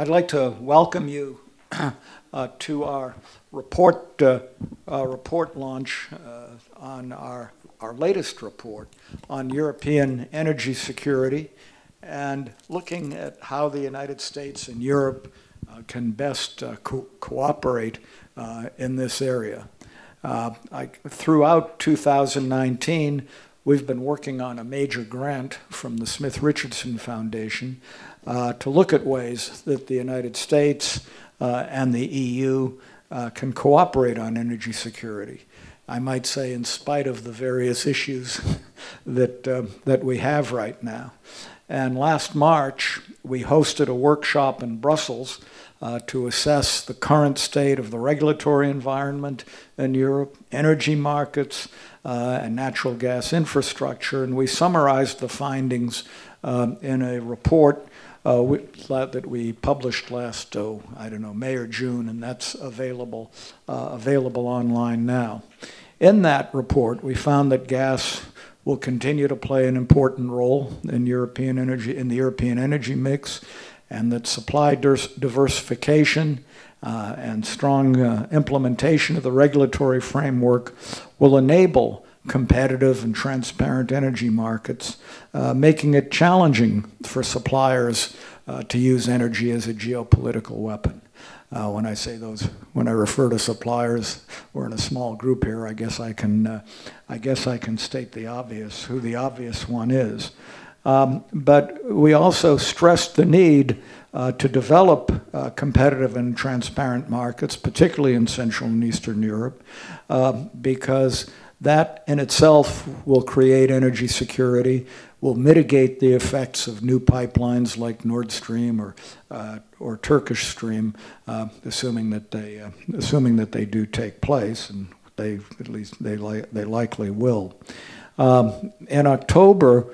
I'd like to welcome you to our report launch on our latest report on European energy security and looking at how the United States and Europe can best cooperate in this area. Throughout 2019, we've been working on a major grant from the Smith Richardson Foundation to look at ways that the United States and the EU can cooperate on energy security. I might say in spite of the various issues that we have right now. And last March, we hosted a workshop in Brussels to assess the current state of the regulatory environment in Europe, energy markets, and natural gas infrastructure. And we summarized the findings in a report that we published last, I don't know, May or June, and that's available online now. In that report, we found that gas will continue to play an important role in the European energy mix, and that supply diversification and strong implementation of the regulatory framework will enable competitive and transparent energy markets, making it challenging for suppliers to use energy as a geopolitical weapon. When I refer to suppliers, we're in a small group here. I guess I can state the obvious, who the obvious one is. But we also stressed the need to develop competitive and transparent markets, particularly in Central and Eastern Europe, because that in itself will create energy security, will mitigate the effects of new pipelines like Nord Stream or Turkish Stream, assuming that they do take place, and they likely will. In October,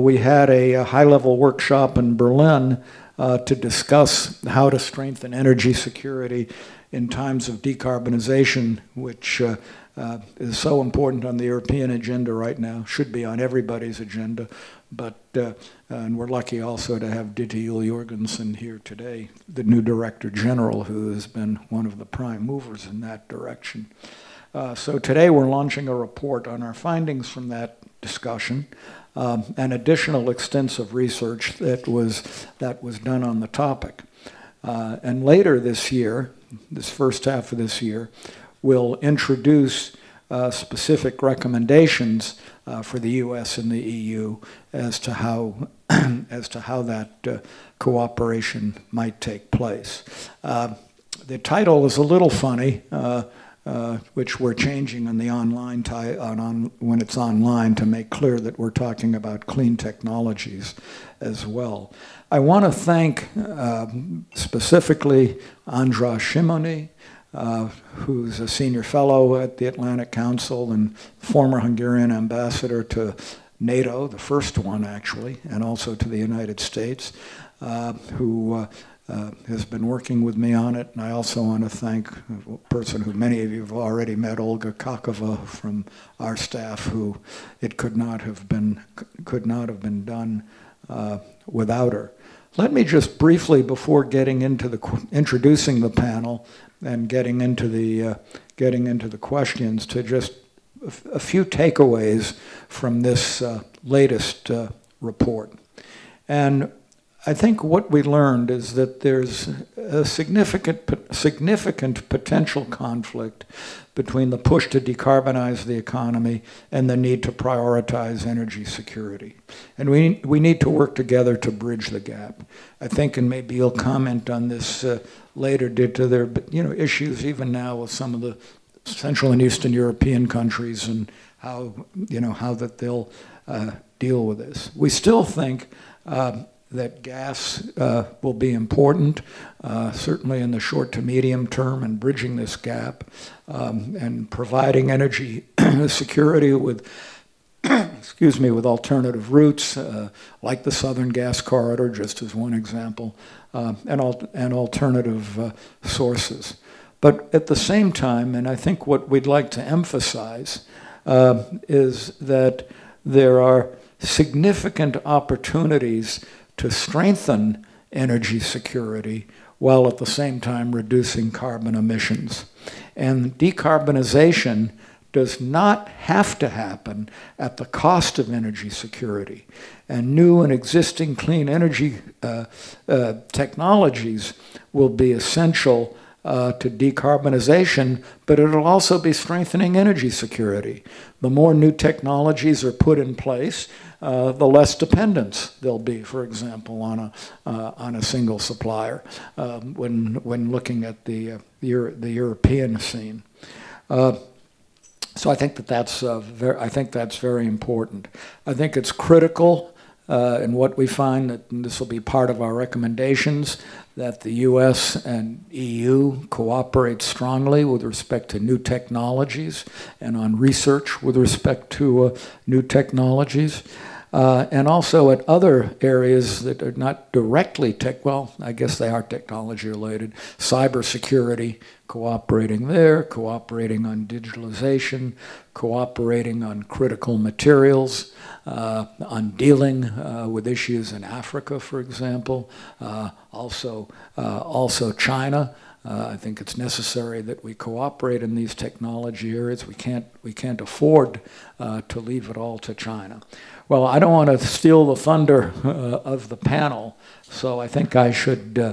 we had a high-level workshop in Berlin to discuss how to strengthen energy security in times of decarbonization, which is so important on the European agenda right now, should be on everybody's agenda, but and we're lucky also to have Ditte Juul Jørgensen here today, the new Director General, who has been one of the prime movers in that direction. So today we're launching a report on our findings from that discussion, and additional extensive research that was done on the topic. And later this year, this first half of this year, we'll introduce specific recommendations for the U.S. and the EU as to how that cooperation might take place. The title is a little funny, which we're changing on the online when it's online to make clear that we're talking about clean technologies as well. I want to thank specifically Andras Simonyi, who's a senior fellow at the Atlantic Council and former Hungarian ambassador to NATO, the first one actually, and also to the United States, who has been working with me on it. And I also want to thank a person who many of you have already met, Olga Kakova from our staff, who it could not have been done without her. Let me just briefly, before getting into introducing the panel and getting into the questions, to just a few takeaways from this latest report. And I think what we learned is that there's a significant potential conflict between the push to decarbonize the economy and the need to prioritize energy security. And we need to work together to bridge the gap. I think, and maybe you'll comment on this later, Ditte, there, but you know, issues even now with some of the Central and Eastern European countries and how, you know, how that they'll deal with this. We still think that gas will be important, certainly in the short to medium term, in bridging this gap and providing energy security with, excuse me, with alternative routes like the Southern Gas Corridor, just as one example, and alternative sources. But at the same time, and I think what we'd like to emphasize is that there are significant opportunities to strengthen energy security while at the same time reducing carbon emissions. And decarbonization does not have to happen at the cost of energy security. And new and existing clean energy technologies will be essential to decarbonization, but it'll also be strengthening energy security. The more new technologies are put in place, the less dependence there'll be, for example, on a single supplier when looking at the European scene. So I think that that's very important. I think it's critical. And what we find, that this will be part of our recommendations, that the US and EU cooperate strongly with respect to new technologies and on research with respect to new technologies. And also at other areas that are not directly well, I guess they are technology related, cybersecurity, cooperating there, cooperating on digitalization, cooperating on critical materials, on dealing with issues in Africa, for example, also China. I think it's necessary that we cooperate in these technology areas. We can't afford to leave it all to China. Well, I don't want to steal the thunder of the panel, so I think I should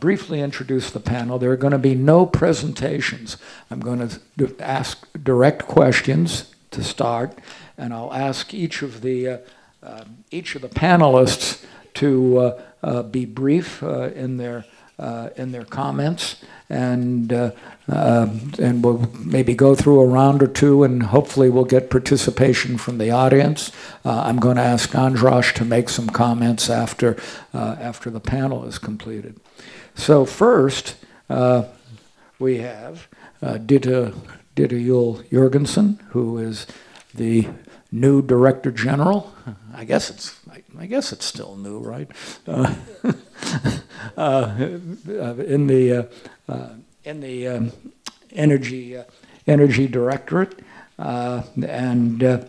briefly introduce the panel. There are going to be no presentations. I'm going to ask direct questions to start, and I'll ask each of the panelists to be brief in their comments, and we'll maybe go through a round or two, and hopefully we'll get participation from the audience. I'm going to ask Andras to make some comments after the panel is completed. So first, we have Ditte Juul Jørgensen, who is the new Director General. I guess it's still new, right? In the energy directorate, and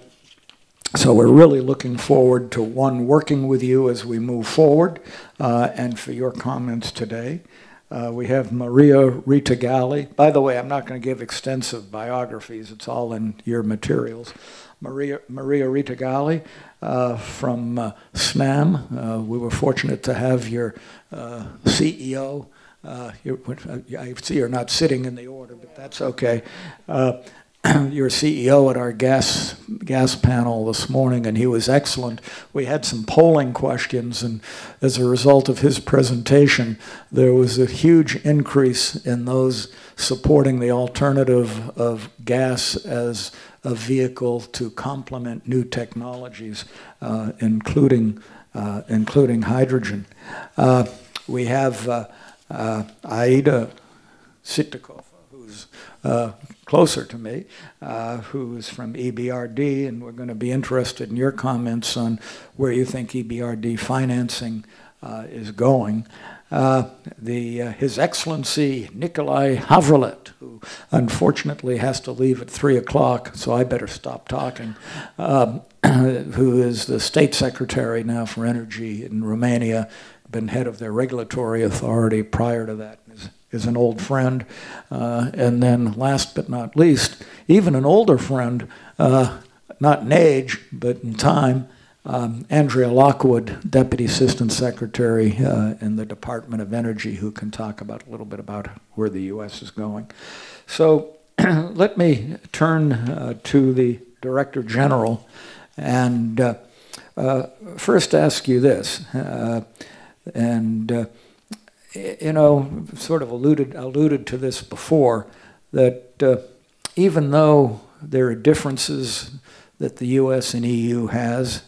so we're really looking forward to working with you as we move forward, and for your comments today. We have Maria Rita Galli. By the way, I'm not going to give extensive biographies; it's all in your materials. Maria Rita Galli from SNAM. We were fortunate to have your CEO. I see you're not sitting in the order, but that's okay. Your CEO at our gas panel this morning, and he was excellent. We had some polling questions, and as a result of his presentation, there was a huge increase in those supporting the alternative of gas as a vehicle to complement new technologies, including hydrogen. We have Aida Sitdikova, who's closer to me, who is from EBRD, and we're going to be interested in your comments on where you think EBRD financing is going. His Excellency Niculae Havrilet, who unfortunately has to leave at 3 o'clock, so I better stop talking, who is the State Secretary now for Energy in Romania, been head of their regulatory authority prior to that, is an old friend. And then last but not least, even an older friend, not in age, but in time, Andrea Lockwood, Deputy Assistant Secretary in the Department of Energy, who can talk about a little bit about where the U.S. is going. So let me turn to the Director General and first ask you this, you know, sort of alluded to this before, that even though there are differences that the U.S. and EU has,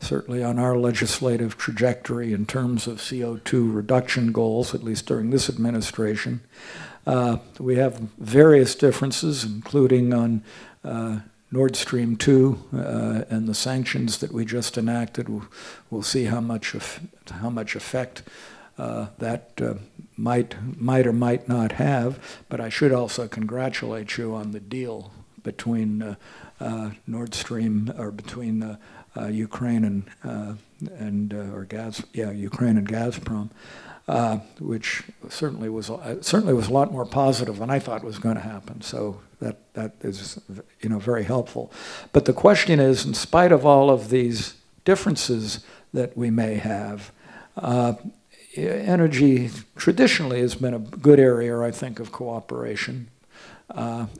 certainly on our legislative trajectory in terms of CO2 reduction goals, at least during this administration. We have various differences, including on Nord Stream 2 and the sanctions that we just enacted. We'll see how much effect that might or might not have. But I should also congratulate you on the deal between Nord Stream, or between Ukraine Ukraine and Gazprom, which certainly was a lot more positive than I thought was going to happen. So that is, you know, very helpful. But the question is, in spite of all of these differences that we may have, energy traditionally has been a good area, I think, of cooperation.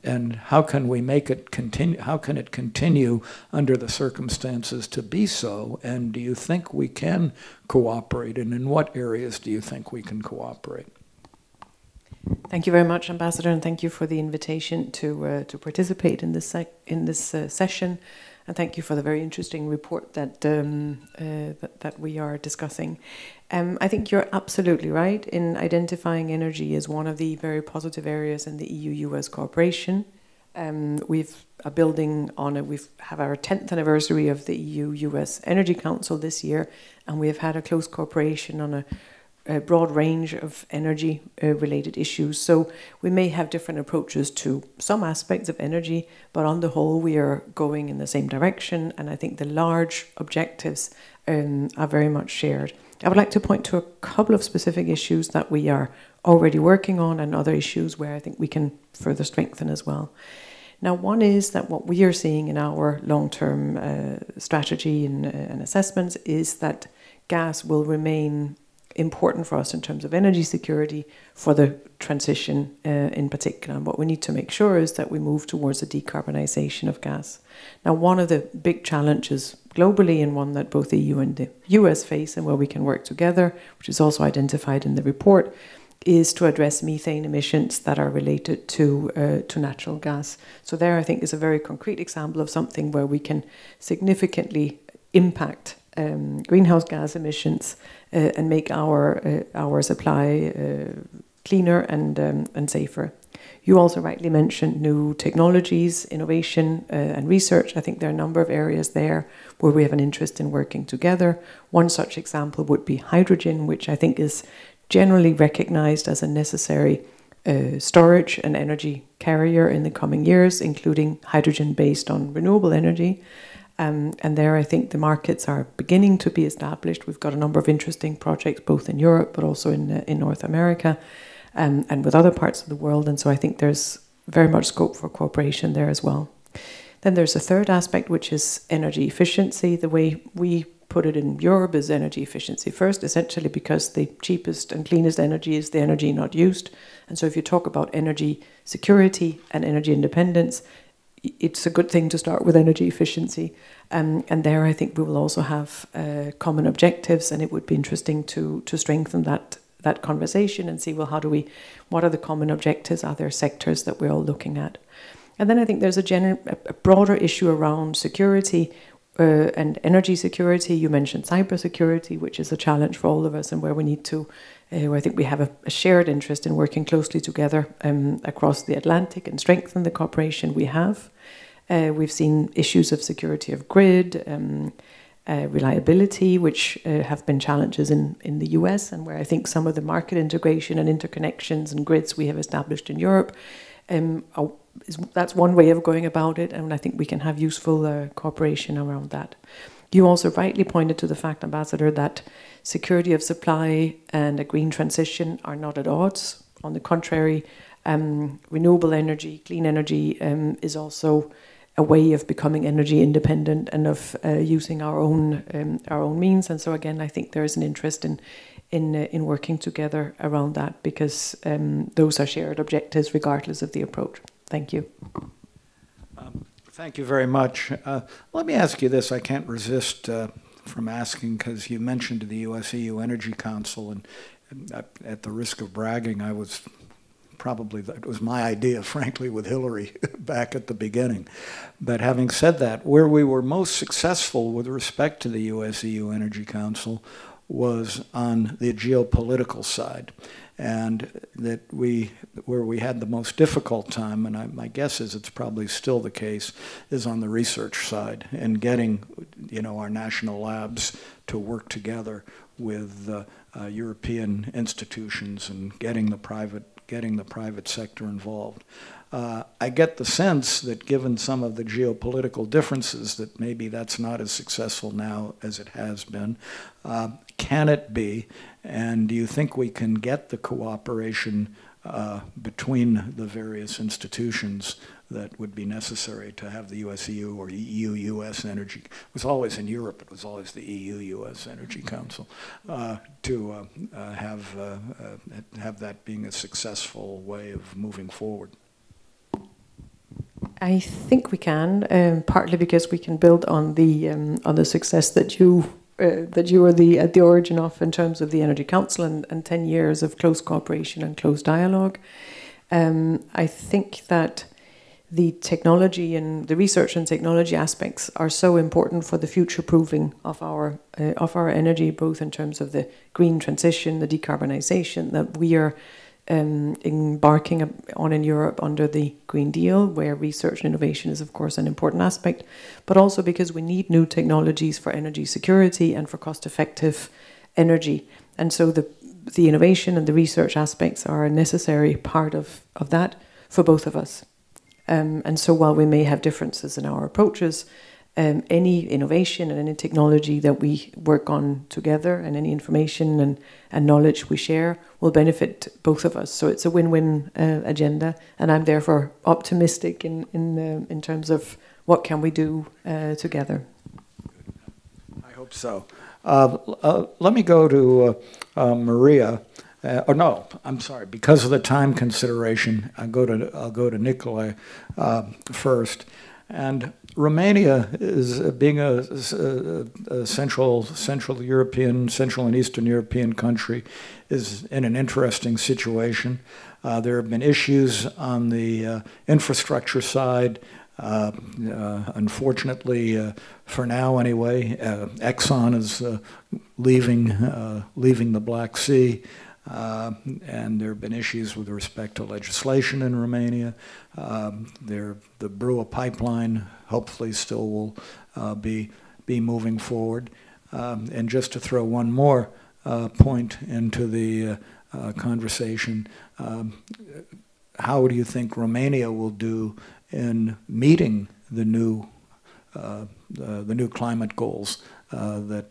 And how can we make it continue? How can it continue under the circumstances to be so? And do you think we can cooperate? And in what areas do you think we can cooperate? Thank you very much, Ambassador, and thank you for the invitation to participate in this session, and thank you for the very interesting report that that we are discussing. I think you're absolutely right in identifying energy as one of the very positive areas in the EU-US cooperation. We've are building on it. We've have our 10th anniversary of the EU-US Energy Council this year, and we have had a close cooperation on a broad range of energy-related issues. So we may have different approaches to some aspects of energy, but on the whole, we are going in the same direction, and I think the large objectives are very much shared. I would like to point to a couple of specific issues that we are already working on and other issues where I think we can further strengthen as well. Now, one is that what we are seeing in our long-term strategy and assessments is that gas will remain important for us in terms of energy security for the transition in particular. And what we need to make sure is that we move towards the decarbonization of gas. Now, one of the big challenges globally, and one that both the EU and the US face and where we can work together, which is also identified in the report, is to address methane emissions that are related to natural gas. So there, I think, is a very concrete example of something where we can significantly impact greenhouse gas emissions and make our supply cleaner and safer. You also rightly mentioned new technologies, innovation and research. I think there are a number of areas there where we have an interest in working together. One such example would be hydrogen, which I think is generally recognized as a necessary storage and energy carrier in the coming years, including hydrogen based on renewable energy. And there I think the markets are beginning to be established. We've got a number of interesting projects both in Europe but also in North America and with other parts of the world, and so I think there's very much scope for cooperation there as well. Then there's a third aspect, which is energy efficiency. The way we put it in Europe is energy efficiency first, essentially because the cheapest and cleanest energy is the energy not used. And so if you talk about energy security and energy independence, it's a good thing to start with energy efficiency. And there I think we will also have common objectives, and it would be interesting to strengthen that conversation and see, well, what are the common objectives? Are there sectors that we're all looking at? And then I think there's a broader issue around security and energy security. You mentioned cybersecurity, which is a challenge for all of us, and where we need to, I think we have a shared interest in working closely together across the Atlantic and strengthen the cooperation we have. We've seen issues of security of grid, reliability, which have been challenges in the US, and where I think some of the market integration and interconnections and grids we have established in Europe, that's one way of going about it, and I think we can have useful cooperation around that. You also rightly pointed to the fact, Ambassador, that security of supply and a green transition are not at odds. On the contrary, renewable energy, clean energy is also a way of becoming energy independent and of using our own means. And so again, I think there is an interest in working together around that, because those are shared objectives regardless of the approach. Thank you. Thank you very much. Let me ask you this. I can't resist from asking, because you mentioned the US-EU Energy Council, and at the risk of bragging, I was probably, that was my idea, frankly, with Hillary back at the beginning. But having said that, where we were most successful with respect to the US-EU Energy Council was on the geopolitical side, and where we had the most difficult time, and my guess is it's probably still the case, is on the research side, and getting, you know, our national labs to work together with European institutions, and getting the private getting the private sector involved. I get the sense that given some of the geopolitical differences that maybe that's not as successful now as it has been. Can it be? And do you think we can get the cooperation between the various institutions that would be necessary to have the US-EU or EU-US Energy? It was always in Europe, it was always the EU-US Energy Council, to have that being a successful way of moving forward. I think we can, partly because we can build on the success that you were at the origin of in terms of the Energy Council and 10 years of close cooperation and close dialogue. I think that the technology and the research and technology aspects are so important for the future proofing of our energy, both in terms of the green transition, the decarbonization that we are embarking on in Europe under the Green Deal, where research and innovation is of course an important aspect, but also because we need new technologies for energy security and for cost-effective energy. And so the innovation and the research aspects are a necessary part of that for both of us. And so while we may have differences in our approaches, any innovation and any technology that we work on together and any information and knowledge we share will benefit both of us. So it's a win-win agenda, and I'm therefore optimistic in terms of what can we do together. I hope so. Let me go to Maria. Or no, I'm sorry. Because of the time consideration, I'll go to Niculae first. And Romania is being a Central and Eastern European country, is in an interesting situation. There have been issues on the infrastructure side. Unfortunately, for now anyway, Exxon is leaving the Black Sea. And there have been issues with respect to legislation in Romania. The Brua pipeline hopefully still will be moving forward. And just to throw one more point into the conversation, how do you think Romania will do in meeting the new climate goals that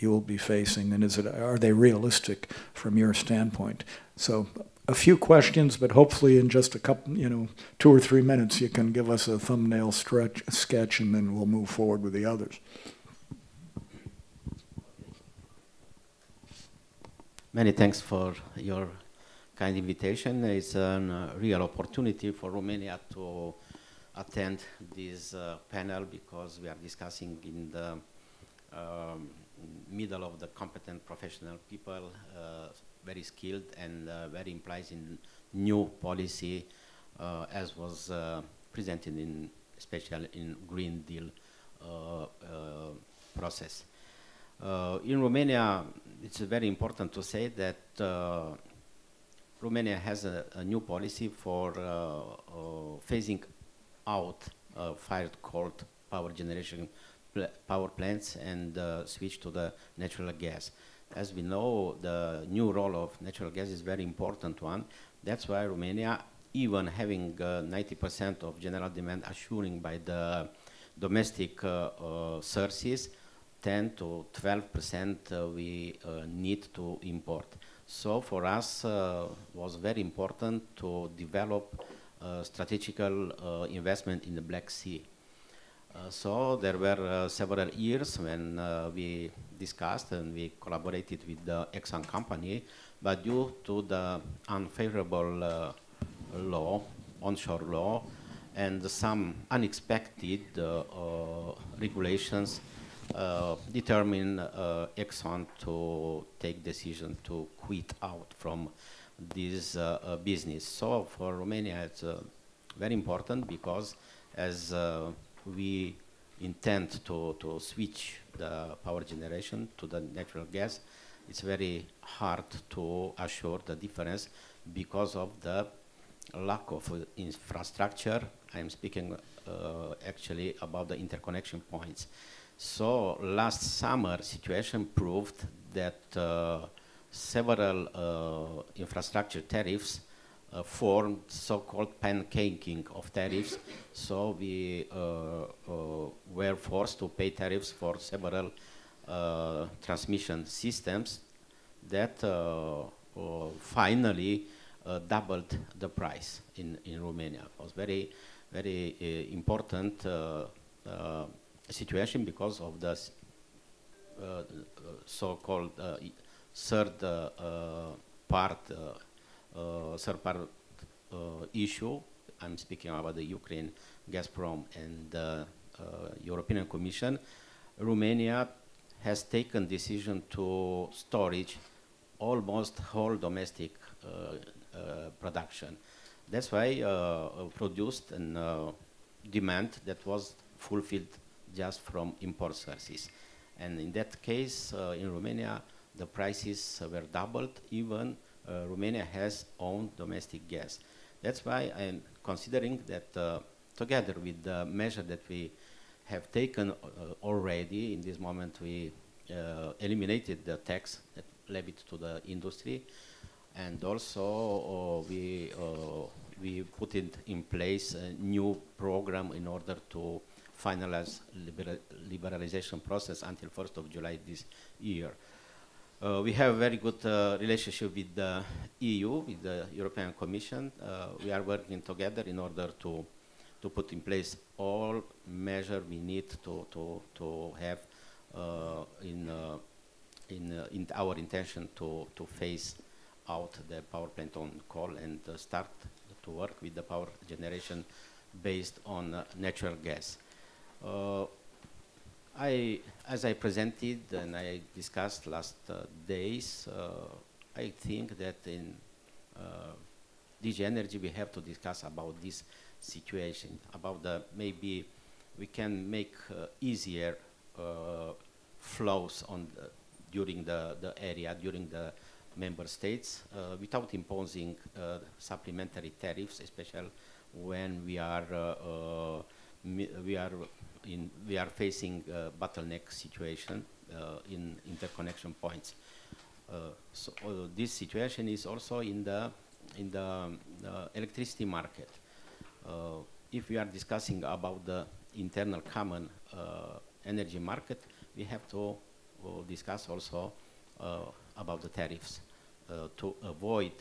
you will be facing, and are they realistic from your standpoint? So a few questions, but hopefully in just a couple, 2 or 3 minutes, you can give us a thumbnail sketch, and then we'll move forward with the others. Many thanks for your kind invitation. It's a real opportunity for Romania to attend this panel, because we are discussing in the middle of the competent professional people, very skilled and very implied in new policy, as was presented in especially in Green Deal process. In Romania, it's very important to say that Romania has a new policy for phasing out fired coal power generation power plants and switch to the natural gas. As we know, the new role of natural gas is a very important one. That's why Romania, even having 90% of general demand assuring by the domestic sources, 10 to 12% we need to import. So for us, was very important to develop strategical investment in the Black Sea. So there were several years when we discussed and we collaborated with the Exxon company, but due to the unfavorable law, onshore law, and some unexpected regulations determined Exxon to take decision to quit out from this business. So for Romania, it's very important, because as we intend to switch the power generation to the natural gas, it's very hard to assure the difference because of the lack of infrastructure. I'm speaking actually about the interconnection points. So last summer, situation proved that several infrastructure tariffs formed so-called pancaking of tariffs. So we were forced to pay tariffs for several transmission systems that finally doubled the price in Romania. It was very, very important situation because of the so-called third part issue. I'm speaking about the Ukraine, Gazprom, and the European Commission. Romania has taken decision to storage almost whole domestic production. That's why produced and demand that was fulfilled just from import sources. And in that case, in Romania, the prices were doubled. Even Romania has own domestic gas. That's why I'm considering that together with the measure that we have taken already, in this moment we eliminated the tax that levied to the industry, and also we put it in place a new program in order to finalize liberalization process until 1st of July this year. We have a very good relationship with the EU, with the European Commission. We are working together in order to put in place all measures we need to have in our intention to phase out the power plant on coal and start to work with the power generation based on natural gas. As I presented and I discussed last days, I think that in DG Energy we have to discuss about this situation, about the maybe we can make easier flows on the, during the area, during the member states, without imposing supplementary tariffs, especially when we are facing a bottleneck situation in interconnection points. So this situation is also in the electricity market. If we are discussing about the internal common energy market, we have to discuss also about the tariffs to avoid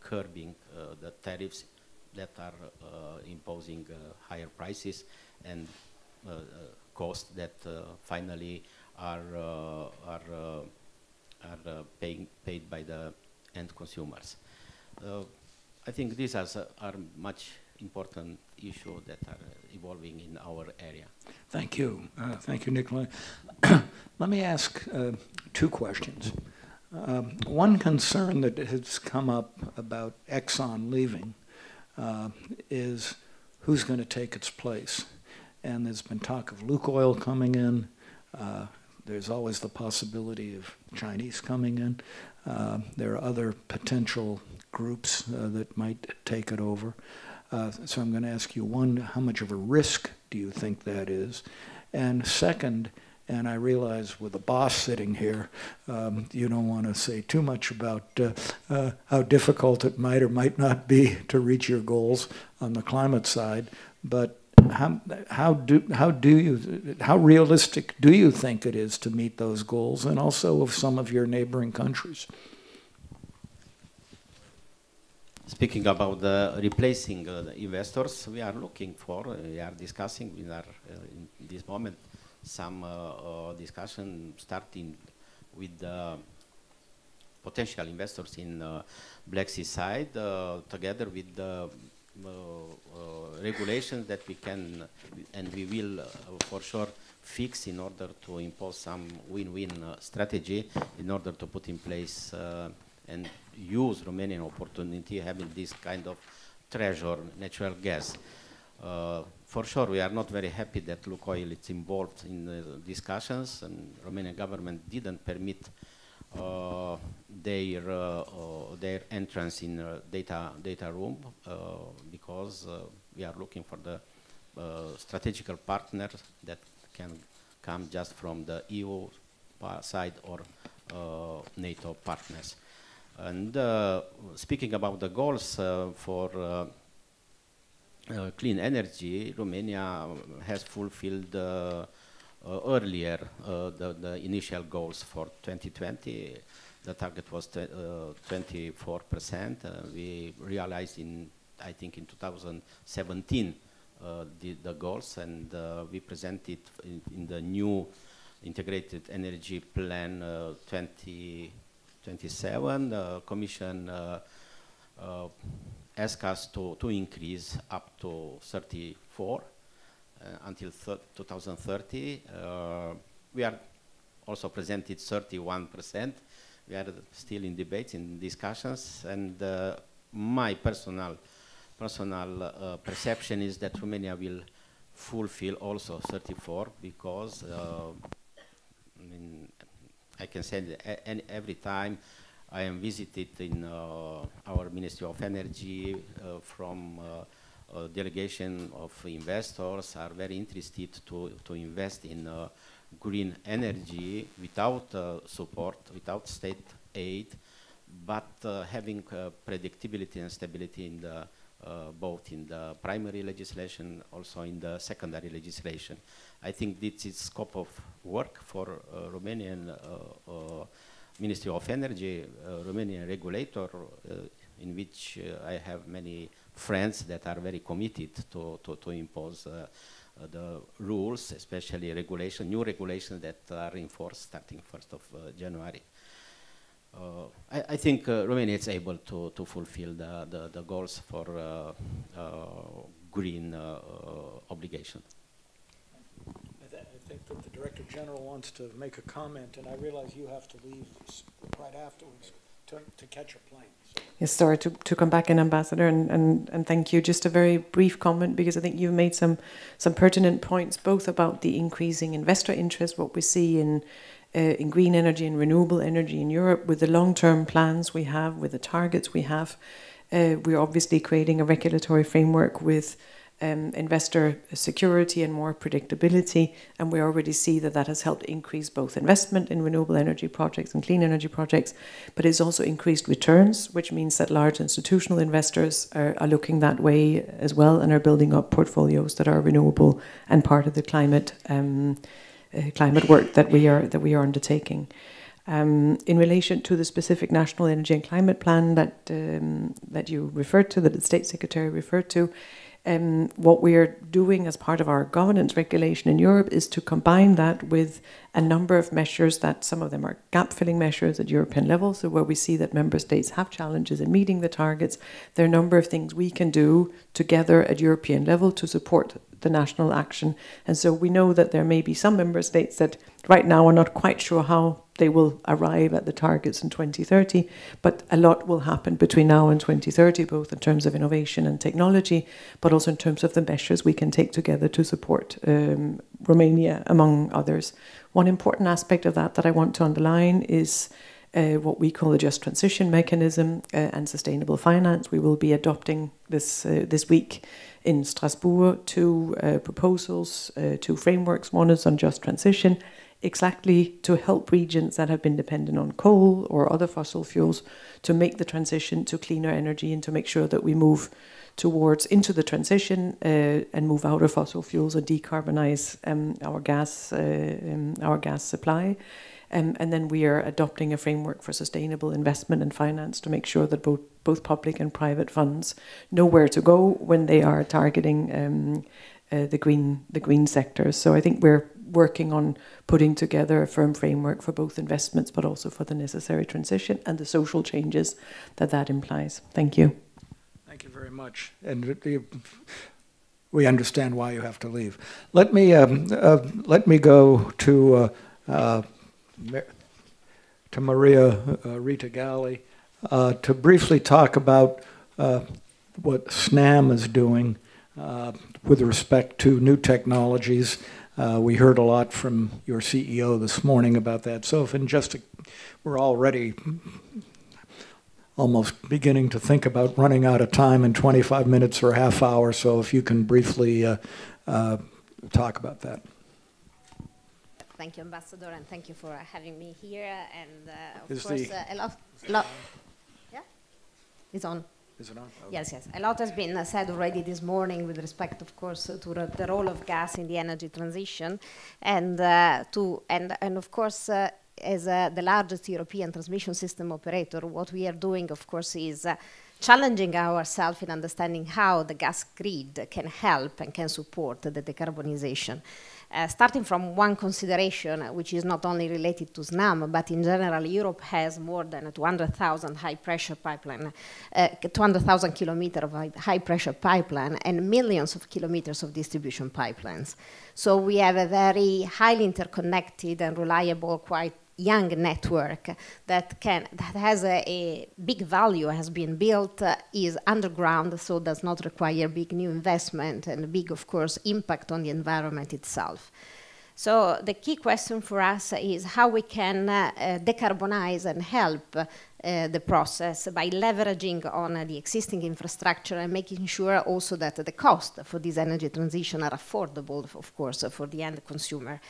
curbing the tariffs that are imposing higher prices and costs that finally are paid by the end consumers. I think these are much important issues that are evolving in our area. Thank you. Thank you, Niculae. Let me ask two questions. One concern that has come up about Exxon leaving is who's going to take its place. And there's been talk of Lukoil coming in. There's always the possibility of Chinese coming in. There are other potential groups that might take it over. So I'm going to ask you, one, how much of a risk do you think that is? And second, and I realize with the boss sitting here, you don't want to say too much about how difficult it might or might not be to reach your goals on the climate side, but how realistic do you think it is to meet those goals, and also of some of your neighboring countries? Speaking about the replacing the investors, we are looking for, we are discussing, we are in this moment some discussion starting with the potential investors in Black Sea side, together with the regulations that we can and we will for sure fix in order to impose some win-win strategy in order to put in place and use Romanian opportunity having this kind of treasure, natural gas. For sure, we are not very happy that Lukoil is involved in the discussions, and Romanian government didn't permit their entrance in data room because we are looking for the strategical partners that can come just from the EU side or NATO partners. And speaking about the goals for clean energy, Romania has fulfilled earlier the initial goals for 2020. The target was 24%. We realized in, I think, in 2017 the goals, and we presented in the new integrated energy plan 2027. The Commission asked us to increase up to 34 until 2030. We are also presented 31%. We are still in debates, in discussions, and my personal perception is that Romania will fulfill also 34, because I mean, I can say that every time I am visited in our Ministry of Energy from a delegation of investors are very interested to invest in green energy without support, without state aid, but having predictability and stability in the both in the primary legislation, also in the secondary legislation. I think this is scope of work for Romanian Ministry of Energy, Romanian regulator, in which I have many friends that are very committed to impose the rules, especially regulation, new regulations that are enforced starting 1st of January. I think Romania is able to fulfill the goals for green obligation. I think that the Director General wants to make a comment, and I realize you have to leave right afterwards to catch a plane. So. Yes, sorry to come back in, Ambassador, and thank you. Just a very brief comment, because I think you've made some pertinent points, both about the increasing investor interest, what we see in green energy and renewable energy in Europe, with the long-term plans we have, with the targets we have. We're obviously creating a regulatory framework with investor security and more predictability, and we already see that that has helped increase both investment in renewable energy projects and clean energy projects, but it's also increased returns, which means that large institutional investors are looking that way as well and are building up portfolios that are renewable and part of the climate climate work that we are undertaking. In relation to the specific National Energy and Climate Plan that you referred to, that the State Secretary referred to, what we are doing as part of our governance regulation in Europe is to combine that with a number of measures that some of them are gap-filling measures at European level, so where we see that member states have challenges in meeting the targets. There are a number of things we can do together at European level to support the national action. And so we know that there may be some member states that right now are not quite sure how they will arrive at the targets in 2030, but a lot will happen between now and 2030, both in terms of innovation and technology, but also in terms of the measures we can take together to support Romania, among others. One important aspect of that I want to underline is what we call the Just Transition Mechanism and Sustainable Finance. We will be adopting this, this week in Strasbourg, two proposals, two frameworks. One is on just transition, exactly to help regions that have been dependent on coal or other fossil fuels to make the transition to cleaner energy and to make sure that we move towards into the transition and move out of fossil fuels or decarbonize our gas supply. And then we are adopting a framework for sustainable investment and finance to make sure that both public and private funds know where to go when they are targeting the green sector. So I think we're working on putting together a firm framework for both investments, but also for the necessary transition and the social changes that implies. Thank you. Thank you very much. And we understand why you have to leave. Let me go to Maria Rita Galli to briefly talk about what SNAM is doing with respect to new technologies. We heard a lot from your CEO this morning about that. So if in just, we're already almost beginning to think about running out of time in 25 minutes or a half hour. So if you can briefly talk about that. Thank you, Ambassador, and thank you for having me here. And of course, a lot. Yeah, it's on. Is it on? Okay. Yes, yes. A lot has been said already this morning with respect, of course, to the role of gas in the energy transition, and of course. As the largest European transmission system operator, what we are doing, of course, is challenging ourselves in understanding how the gas grid can help and can support the decarbonization. Starting from one consideration, which is not only related to SNAM, but in general, Europe has more than 200,000 high-pressure pipeline, 200,000 kilometers of high-pressure pipeline, and millions of kilometers of distribution pipelines. So we have a very highly interconnected and reliable, quite young network that has a big value, has been built, is underground, so does not require big new investment and big, of course, impact on the environment itself. So the key question for us is how we can decarbonize and help the process by leveraging on the existing infrastructure and making sure also that the cost for this energy transition are affordable, of course, for the end consumer.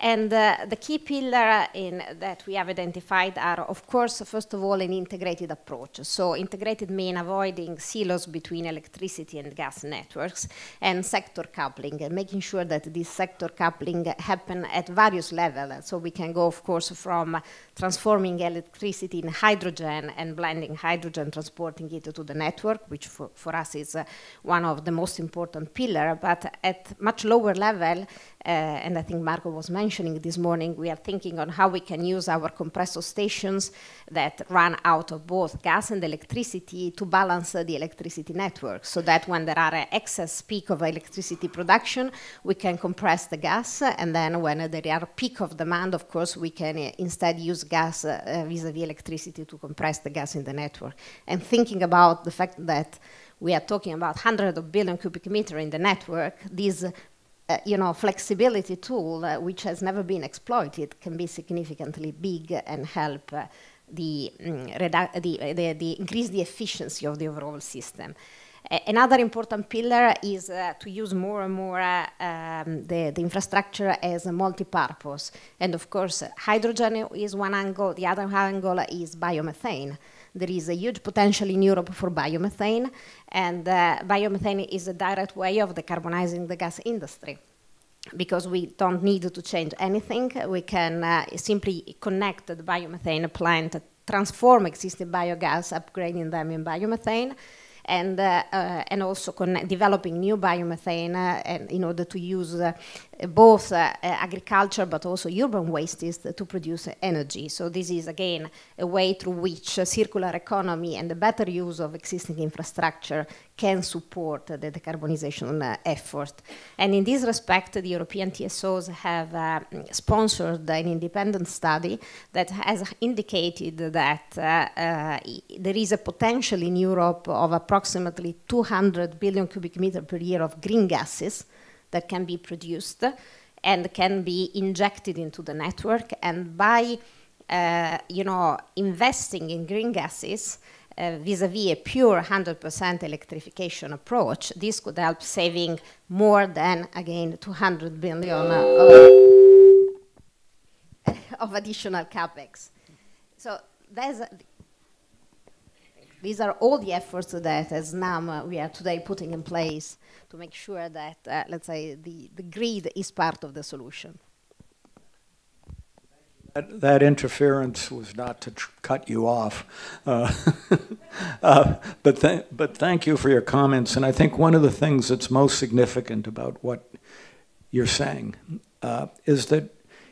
And the key pillar that we have identified are, of course, first of all, an integrated approach. So integrated means avoiding silos between electricity and gas networks, and sector coupling, and making sure that this sector coupling happen at various levels. So we can go, of course, from transforming electricity in hydrogen and blending hydrogen, transporting it to the network, which for us is one of the most important pillars. But at much lower level, and I think Marco was mentioning this morning, we are thinking on how we can use our compressor stations that run out of both gas and electricity to balance the electricity network, so that when there are an excess peak of electricity production, we can compress the gas, and then when there are a peak of demand, of course, we can instead use gas vis-à-vis electricity to compress the gas in the network. And thinking about the fact that we are talking about hundreds of billion cubic meters in the network, these flexibility tool, which has never been exploited, can be significantly big and help increase the efficiency of the overall system. Another important pillar is to use more and more the infrastructure as a multi-purpose. And of course, hydrogen is one angle, the other angle is biomethane. There is a huge potential in Europe for biomethane, and biomethane is a direct way of decarbonizing the gas industry, because we don't need to change anything. We can simply connect the biomethane plant, transform existing biogas, upgrading them in biomethane, and also developing new biomethane and in order to use both agriculture but also urban wastes to produce energy. So this is, again, a way through which circular economy and the better use of existing infrastructure can support the decarbonization effort. And in this respect, the European TSOs have sponsored an independent study that has indicated that there is a potential in Europe of approximately 200 billion cubic meters per year of green gases that can be produced and can be injected into the network. And by investing in green gases vis-à-vis a pure 100% electrification approach, this could help saving more than, again, 200 billion of additional capex. So these are all the efforts that, as SNAM, we are today putting in place to make sure that, let's say, the grid is part of the solution. That interference was not to cut you off, but thank you for your comments. And I think one of the things that's most significant about what you're saying is that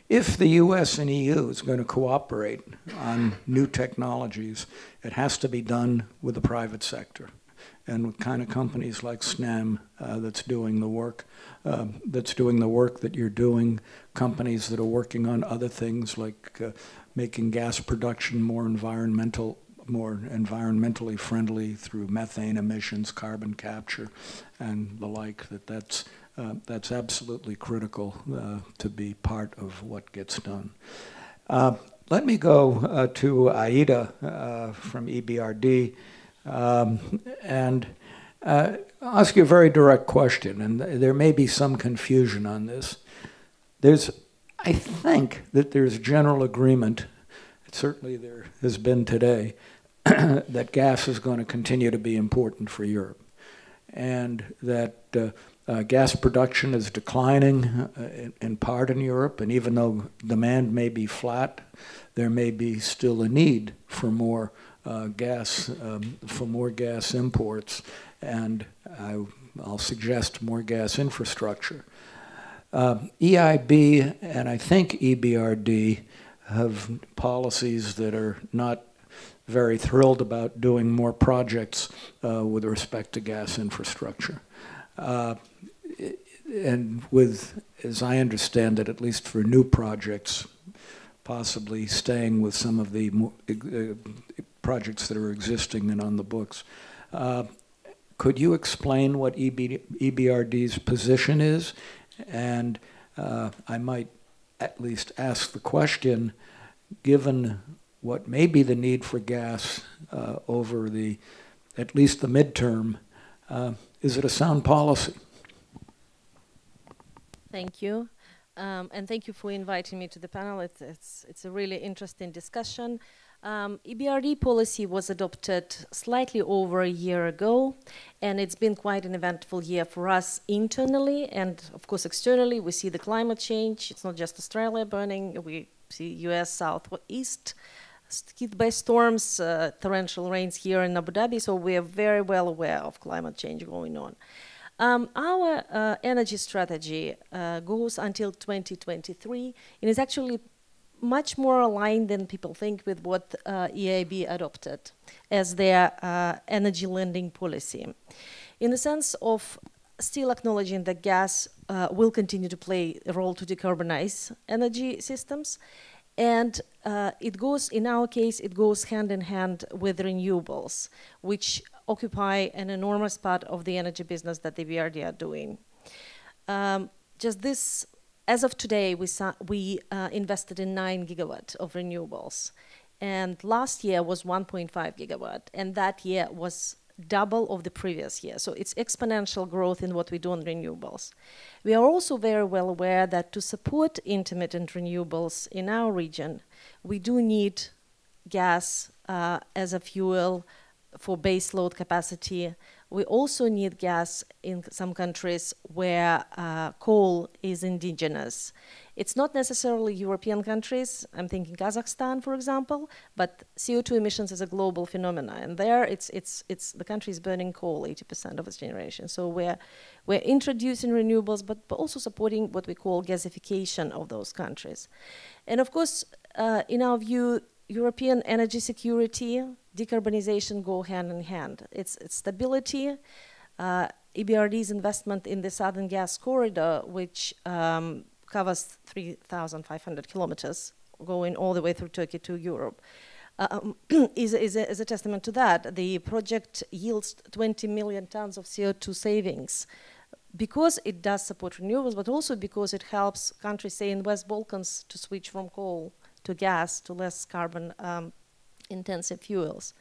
if the US and EU is going to cooperate on new technologies, it has to be done with the private sector and with kind of companies like SNAM that's doing the work that you're doing, companies that are working on other things like making gas production more environmentally friendly through methane emissions, carbon capture, and the like. That's absolutely critical to be part of what gets done. Let me go to Aida from EBRD and ask you a very direct question, and there may be some confusion on this. There's I think that there's general agreement, certainly there has been today, that gas is going to continue to be important for Europe, and that gas production is declining in part in Europe, and even though demand may be flat, there may be still a need for more gas imports, and I'll suggest more gas infrastructure. EIB and I think EBRD have policies that are not very thrilled about doing more projects with respect to gas infrastructure. And with, as I understand it, at least for new projects, possibly staying with some of the projects that are existing and on the books. Could you explain what EBRD's position is? And I might at least ask the question, given what may be the need for gas over the, at least the midterm, is it a sound policy? Thank you. And thank you for inviting me to the panel. It's a really interesting discussion. EBRD policy was adopted slightly over a year ago, and it's been quite an eventful year for us internally, and of course externally. We see the climate change. It's not just Australia burning. We see US Southeast hit by storms, torrential rains here in Abu Dhabi, so we are very well aware of climate change going on. Our energy strategy goes until 2023 and is actually much more aligned than people think with what EIB adopted as their energy lending policy, in the sense of still acknowledging that gas will continue to play a role to decarbonize energy systems, and it goes, in our case, it goes hand in hand with renewables, which occupy an enormous part of the energy business that the EBRD are doing. Just this, as of today, we invested in 9 GW of renewables, and last year was 1.5 GW, and that year was double of the previous year. So it's exponential growth in what we do on renewables. We are also very well aware that to support intermittent renewables in our region, we do need gas as a fuel for baseload capacity. We also need gas in some countries where coal is indigenous. It's not necessarily European countries. I'm thinking Kazakhstan, for example, but CO2 emissions is a global phenomenon. And there, it's the country is burning coal 80% of its generation. So we're introducing renewables, but also supporting what we call gasification of those countries. And of course, in our view, European energy security, decarbonization go hand in hand. It's stability. EBRD's investment in the Southern Gas Corridor, which covers 3,500 kilometers, going all the way through Turkey to Europe, is a testament to that. The project yields 20 million tons of CO2 savings, because it does support renewables, but also because it helps countries, say, in West Balkans to switch from coal to gas, to less carbon intensive fuels.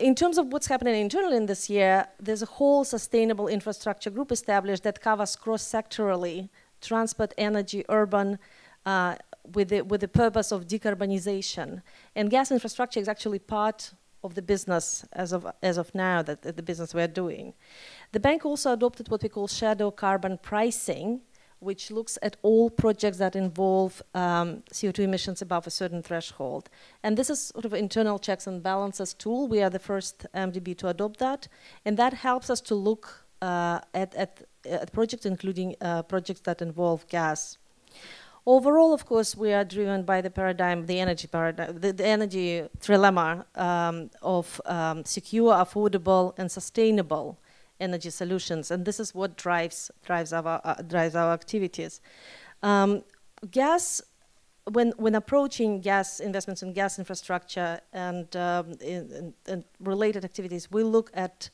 In terms of what's happening internally in this year, there's a whole sustainable infrastructure group established that covers cross-sectorally transport, energy, urban, with the purpose of decarbonization. And gas infrastructure is actually part of the business as of now, that the business we're doing. The bank also adopted what we call shadow carbon pricing, which looks at all projects that involve CO2 emissions above a certain threshold. And this is sort of internal checks and balances tool. We are the first MDB to adopt that. And that helps us to look at projects, including projects that involve gas. Overall, of course, we are driven by the paradigm, the energy trilemma of secure, affordable, and sustainable energy solutions, and this is what drives our activities. Gas, when approaching gas investments in gas infrastructure and related activities, we look at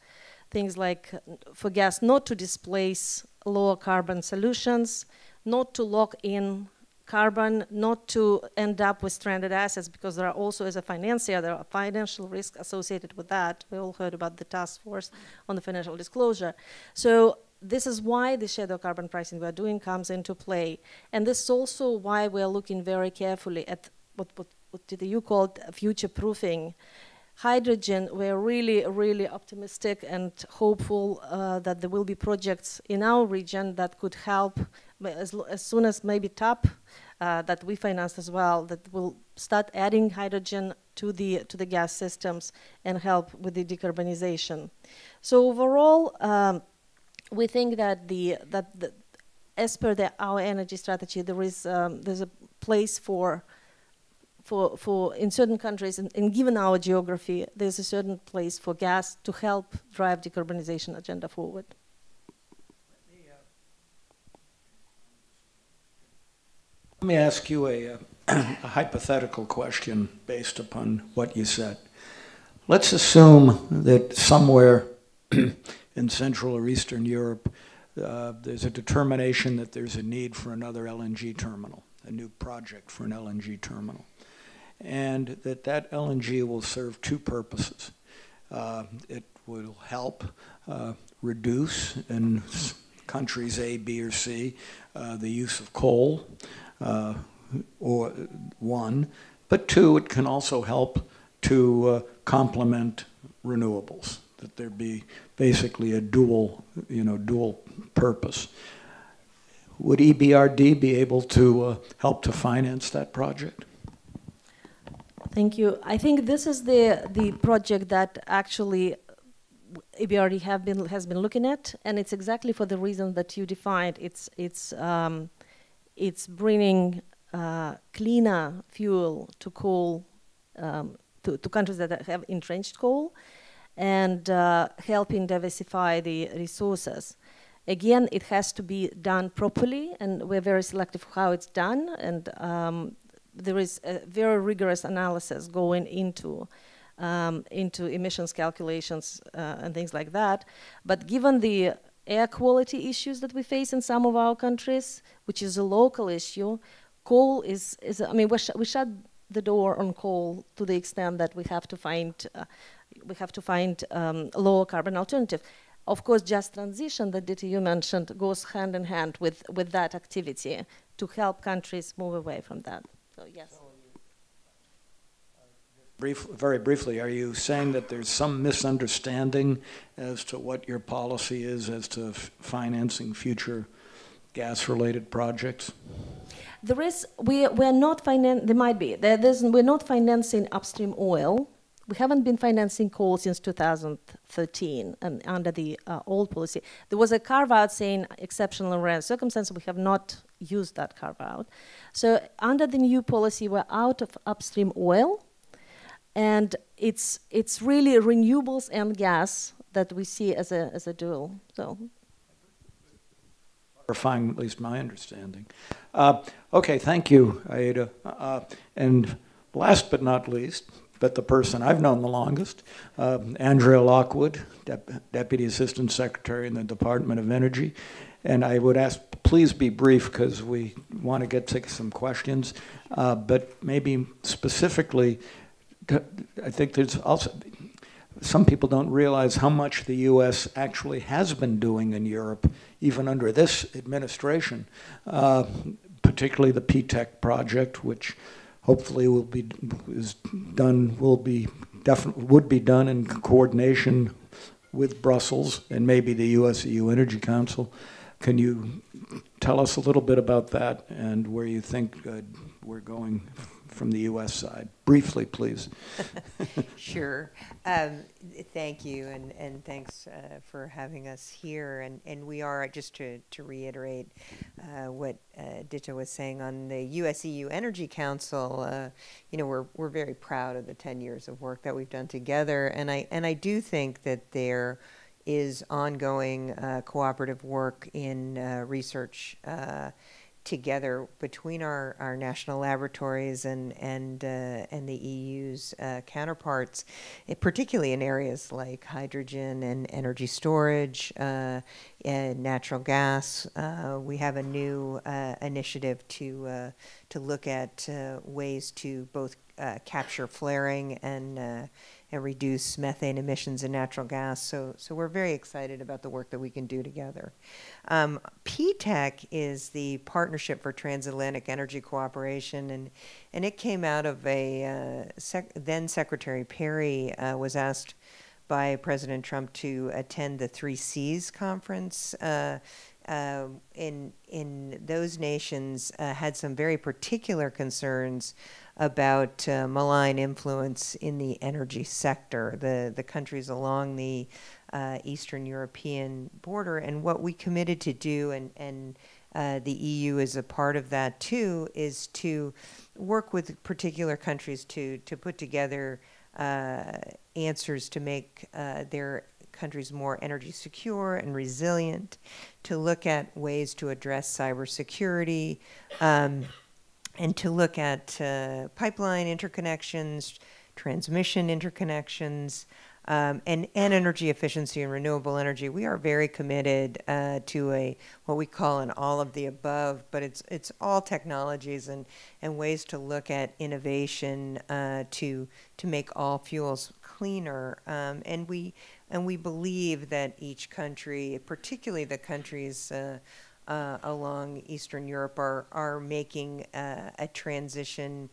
things like, for gas, not to displace lower carbon solutions, not to lock in carbon, not to end up with stranded assets, because there are also, as a financier, there are financial risks associated with that. We all heard about the task force on the financial disclosure. So this is why the shadow carbon pricing we are doing comes into play. And this is also why we are looking very carefully at what you called future-proofing. Hydrogen, we're really, really optimistic and hopeful that there will be projects in our region that could help as soon as maybe TAP that we finance as well, that will start adding hydrogen to the gas systems and help with the decarbonization. So overall, we think that as per our energy strategy, there is there's a place for in certain countries and given our geography, there's a certain place for gas to help drive decarbonization agenda forward. Let me ask you a hypothetical question based upon what you said. Let's assume that somewhere in Central or Eastern Europe, there's a determination that there's a need for another LNG terminal, a new project for an LNG terminal, and that LNG will serve two purposes. It will help reduce in countries A, B, or C the use of coal, or one, but two, it can also help to complement renewables, that there be basically a dual, dual purpose. Would EBRD be able to help to finance that project? Thank you. I think this is the project that actually EBRD has been looking at, and it's exactly for the reason that you defined. It's bringing cleaner fuel to coal to countries that have entrenched coal, and helping diversify the resources. Again, it has to be done properly, and we're very selective how it's done, and there is a very rigorous analysis going into emissions calculations and things like that. But given the air quality issues that we face in some of our countries, which is a local issue, coal is I mean, we shut the door on coal to the extent that we have to find lower carbon alternatives. Of course, just transition that Ditte you mentioned goes hand in hand with that activity to help countries move away from that. So yes. So you, very briefly, are you saying that there's some misunderstanding as to what your policy is as to financing future gas-related projects? There is. We're not financing. There might be. We're not financing upstream oil. We haven't been financing coal since 2013 and under the old policy. There was a carve-out saying exceptional and rare circumstances. We have not used that carve-out. So under the new policy, we're out of upstream oil, and it's really renewables and gas that we see as a dual. So, clarifying at least my understanding. Okay, thank you, Aida. And last but not least, but the person I've known the longest, Andrea Lockwood, Deputy Assistant Secretary in the Department of Energy. And I would ask, please be brief, because we want to get to some questions. But maybe specifically, I think there's also, some people don't realize how much the U.S. actually has been doing in Europe, even under this administration, particularly the P-TECH project, which hopefully would be done in coordination with Brussels and maybe the US EU Energy Council. Can you tell us a little bit about that and where you think we're going from the US side? Briefly, please. Sure. Thank you, and thanks for having us here. And we are, just to reiterate what Ditte was saying on the US EU Energy Council, we're very proud of the 10 years of work that we've done together. And I do think that there is ongoing cooperative work in research together between our national laboratories and the EU's counterparts, particularly in areas like hydrogen and energy storage and natural gas. We have a new initiative to look at ways to both capture flaring and reduce methane emissions in natural gas. So we're very excited about the work that we can do together. P-TECH is the Partnership for Transatlantic Energy Cooperation, and it came out of a then Secretary Perry was asked by President Trump to attend the Three Seas conference. In those nations had some very particular concerns about malign influence in the energy sector, the countries along the Eastern European border. And what we committed to do, and the EU is a part of that too, is to work with particular countries to put together answers to make their countries more energy secure and resilient, to look at ways to address cybersecurity, and to look at pipeline interconnections, transmission interconnections, and energy efficiency and renewable energy. We are very committed to what we call an all of the above, but it's all technologies and ways to look at innovation to make all fuels cleaner. And we believe that each country, particularly the countries along Eastern Europe, are making a transition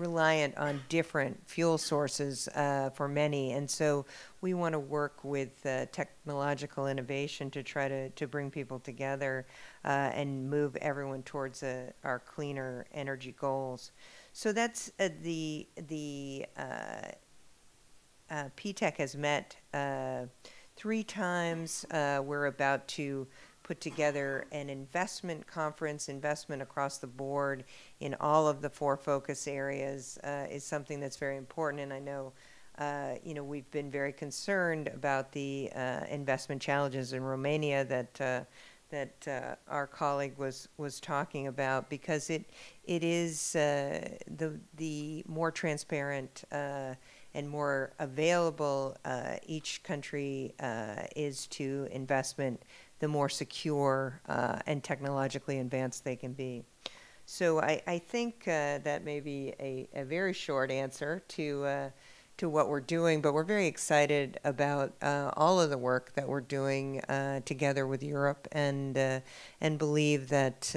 reliant on different fuel sources for many, and so we want to work with technological innovation to try to bring people together and move everyone towards our cleaner energy goals. So that's P-TECH has met 3 times. We're about to put together an investment conference. Investment across the board in all of the 4 focus areas is something that's very important. And I know, we've been very concerned about the investment challenges in Romania that our colleague was talking about, because it is the more transparent and more available each country is to investment, the more secure and technologically advanced they can be. So I think that may be a very short answer to what we're doing, but we're very excited about all of the work that we're doing together with Europe, and believe that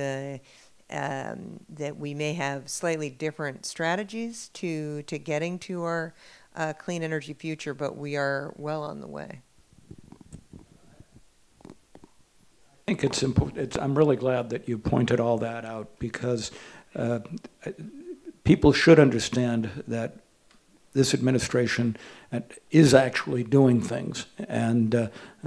that we may have slightly different strategies to getting to our clean energy future, but we are well on the way. I think it's important. I'm really glad that you pointed all that out, because people should understand that this administration is actually doing things. And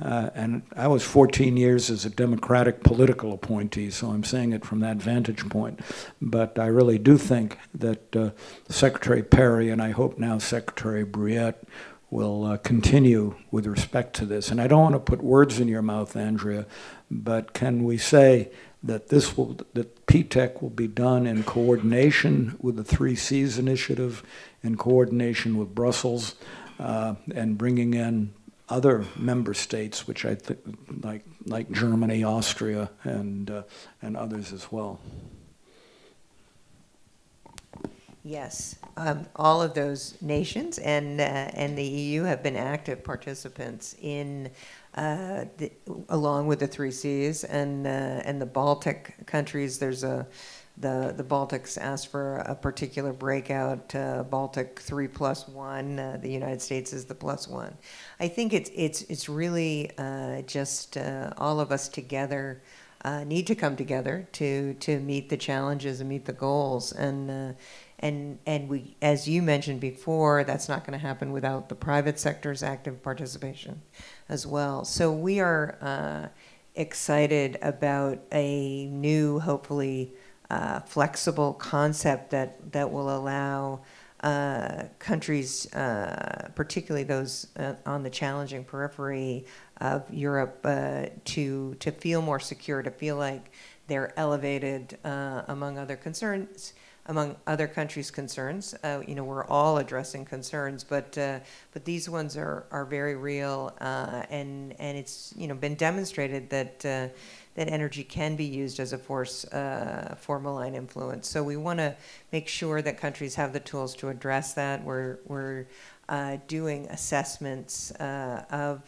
I was 14 years as a Democratic political appointee, so I'm saying it from that vantage point. But I really do think that Secretary Perry, and I hope now Secretary Brouillette, will continue with respect to this. And I don't want to put words in your mouth, Andrea, but can we say that that P-TECH will be done in coordination with the 3 C's initiative, in coordination with Brussels, and bringing in other member states, which I think, like Germany, Austria, and others as well. Yes, all of those nations and the EU have been active participants in, along with the 3 C's and the Baltic countries. There's the Baltics asked for a particular breakout, Baltic 3+1. The United States is the +1. I think it's really just all of us together. Need to come together to meet the challenges and meet the goals, and we, as you mentioned before, that's not going to happen without the private sector's active participation as well. So we are excited about a new, hopefully flexible concept that will allow countries, particularly those on the challenging periphery of Europe, to feel more secure, to feel like they're elevated among other countries' concerns. We're all addressing concerns, but these ones are very real, and it's been demonstrated that that energy can be used as a force for malign influence. So we want to make sure that countries have the tools to address that. We're doing assessments of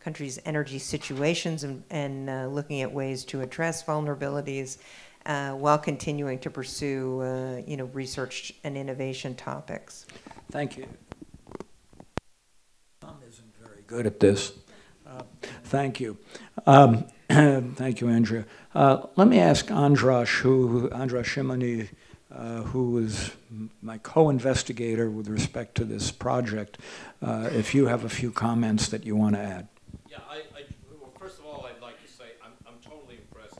countries' energy situations and looking at ways to address vulnerabilities while continuing to pursue research and innovation topics. Thank you. Tom isn't very good at this. Thank you. Thank you, Andrea. Let me ask Andras Simonyi, who was my co-investigator with respect to this project, if you have a few comments that you want to add. Yeah, well, first of all, I'd like to say I'm totally impressed.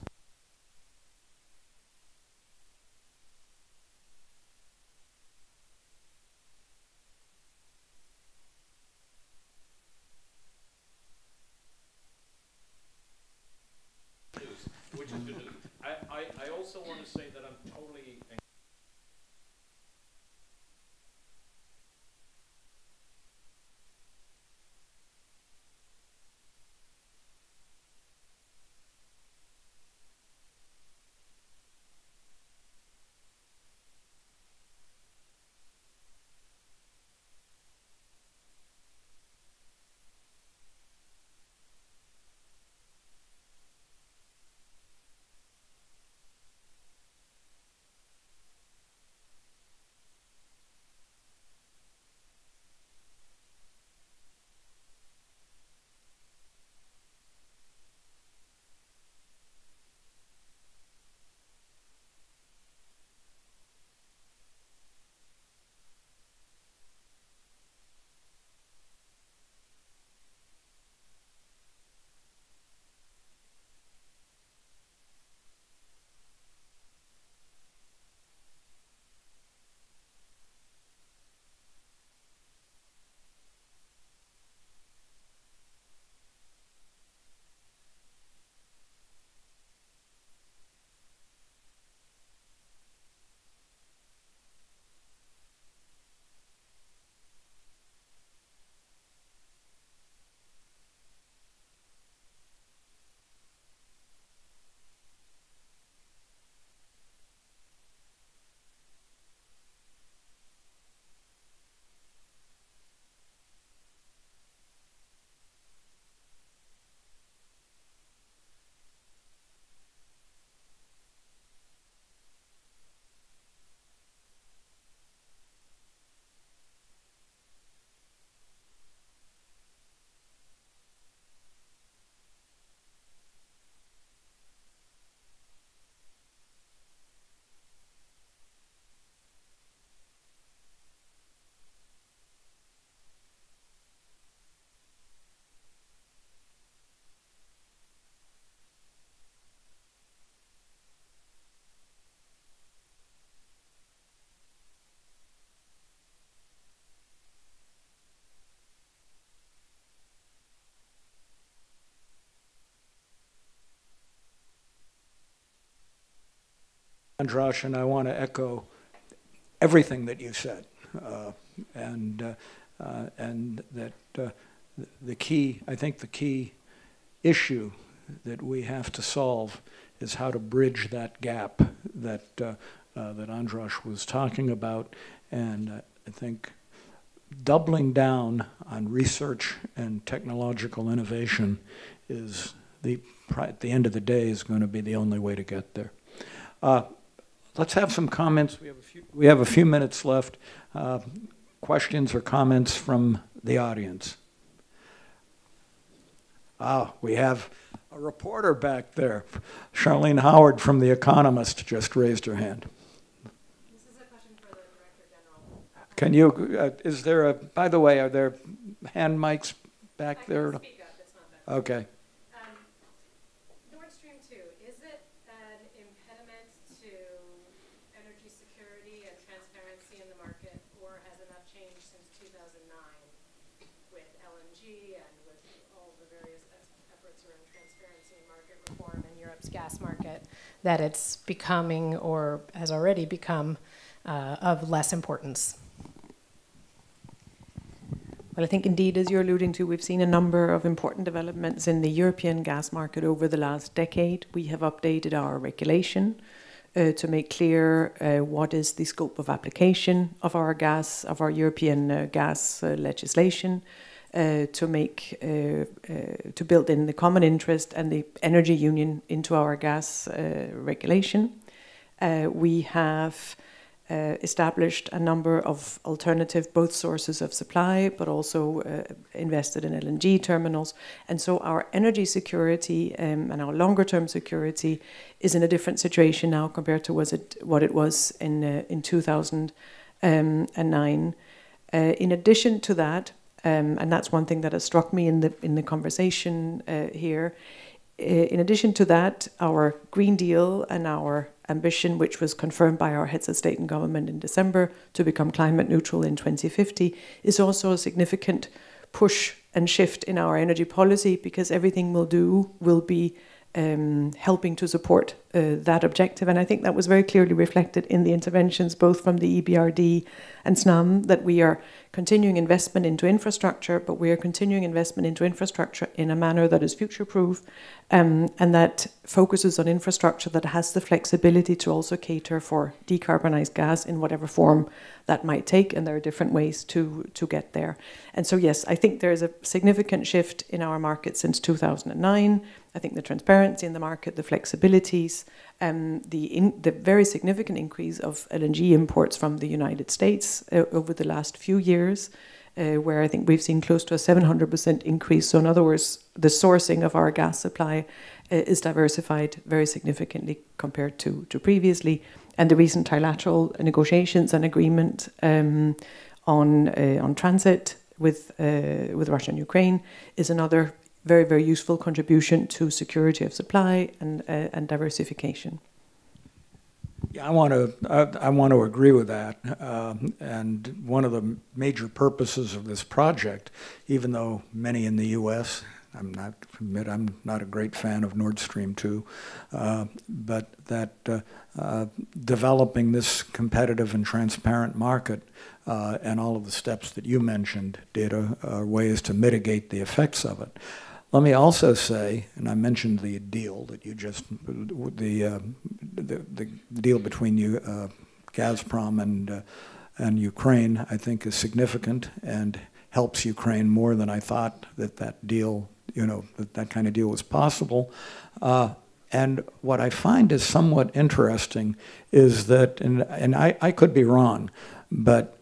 Which is good. I also want to say that I'm totally. Andras, and I want to echo everything that you said, and that the key, I think the key issue that we have to solve is how to bridge that gap that that Andras was talking about, and I think doubling down on research and technological innovation is at the end of the day is going to be the only way to get there. Let's have some comments. We have a few minutes left. Questions or comments from the audience? Ah, we have a reporter back there. Charlene Howard from The Economist just raised her hand. This is a question for the Director General. Can you, is there a, by the way, are there hand mics back there? I can speak up, it's not bad. Okay. Gas market, that it's becoming or has already become of less importance. Well, I think indeed, as you're alluding to, we've seen a number of important developments in the European gas market over the last decade. We have updated our regulation to make clear what is the scope of application of our gas, of our European gas legislation, to make to build in the common interest and the energy union into our gas regulation. We have established a number of alternative, both sources of supply, but also invested in LNG terminals. And so our energy security and our longer-term security is in a different situation now compared to what it was in 2009. In addition to that, and that's one thing that has struck me in the conversation here, in addition to that, our Green Deal and our ambition, which was confirmed by our heads of state and government in December to become climate neutral in 2050, is also a significant push and shift in our energy policy, because everything we'll do will be helping to support that objective. And I think that was very clearly reflected in the interventions both from the EBRD and SNAM, that we are continuing investment into infrastructure, but we are continuing investment into infrastructure in a manner that is future-proof and that focuses on infrastructure that has the flexibility to also cater for decarbonized gas in whatever form that might take, and there are different ways to get there. And so, yes, I think there is a significant shift in our market since 2009. I think the transparency in the market, the flexibilities, the very significant increase of LNG imports from the United States over the last few years, where I think we've seen close to a 700% increase. So in other words, the sourcing of our gas supply is diversified very significantly compared to previously. And the recent trilateral negotiations and agreement on transit with Russia and Ukraine is another very, very useful contribution to security of supply and diversification. Yeah, I want to agree with that. And one of the major purposes of this project, even though many in the U.S., I'm not a great fan of Nord Stream 2, but that developing this competitive and transparent market and all of the steps that you mentioned, Ditte, are ways to mitigate the effects of it. Let me also say, and I mentioned the deal that you just, the deal between you, Gazprom and Ukraine, I think is significant and helps Ukraine more than I thought that deal, you know, that kind of deal was possible. And what I find is somewhat interesting is that, and I could be wrong, but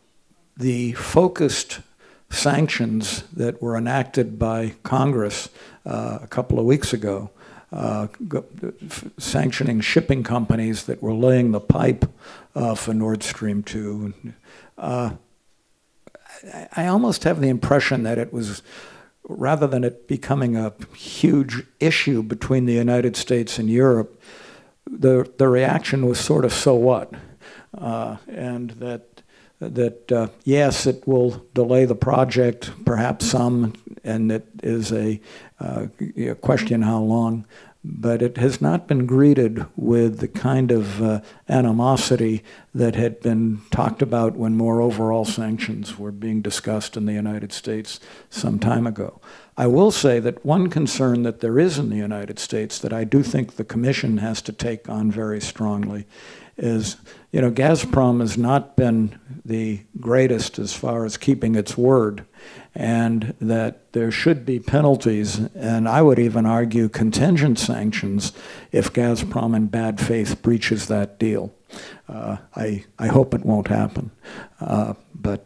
the focused sanctions that were enacted by Congress a couple of weeks ago, sanctioning shipping companies that were laying the pipe for Nord Stream 2. I almost have the impression that it was, rather than it becoming a huge issue between the United States and Europe, the reaction was sort of, so what? And that yes, it will delay the project, perhaps some, and it is a question how long, but it has not been greeted with the kind of animosity that had been talked about when more overall sanctions were being discussed in the United States some time ago. I will say that one concern that there is in the United States that I do think the Commission has to take on very strongly is, you know, Gazprom has not been the greatest as far as keeping its word, and that there should be penalties, and I would even argue contingent sanctions, if Gazprom in bad faith breaches that deal. I hope it won't happen. But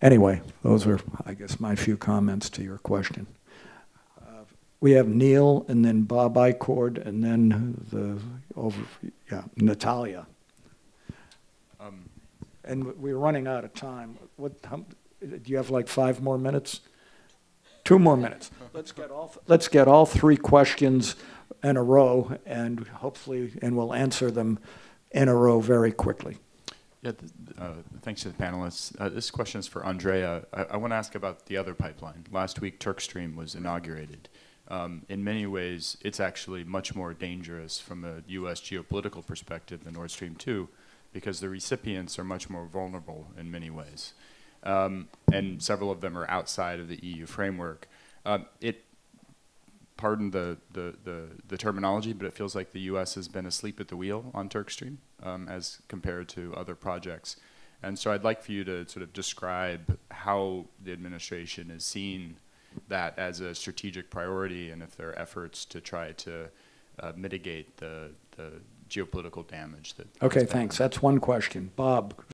anyway, those are, I guess, my few comments to your question. We have Neil, and then Bob Icord, and then Natalia. And we're running out of time. Do you have like 5 more minutes? 2 more minutes. Let's get all 3 questions in a row, and hopefully, and we'll answer them in a row very quickly. Yeah, thanks to the panelists. This question is for Andrea. I want to ask about the other pipeline. Last week, Turkish Stream was inaugurated. In many ways, it's actually much more dangerous from a U.S. geopolitical perspective than Nord Stream 2, because the recipients are much more vulnerable in many ways. and several of them are outside of the EU framework. It, pardon the terminology, but it feels like the US has been asleep at the wheel on Turk Stream as compared to other projects. And so I'd like for you to sort of describe how the administration is seeing that as a strategic priority, and if there are efforts to try to mitigate the geopolitical damage that. Okay, thanks. That's one question. Bob.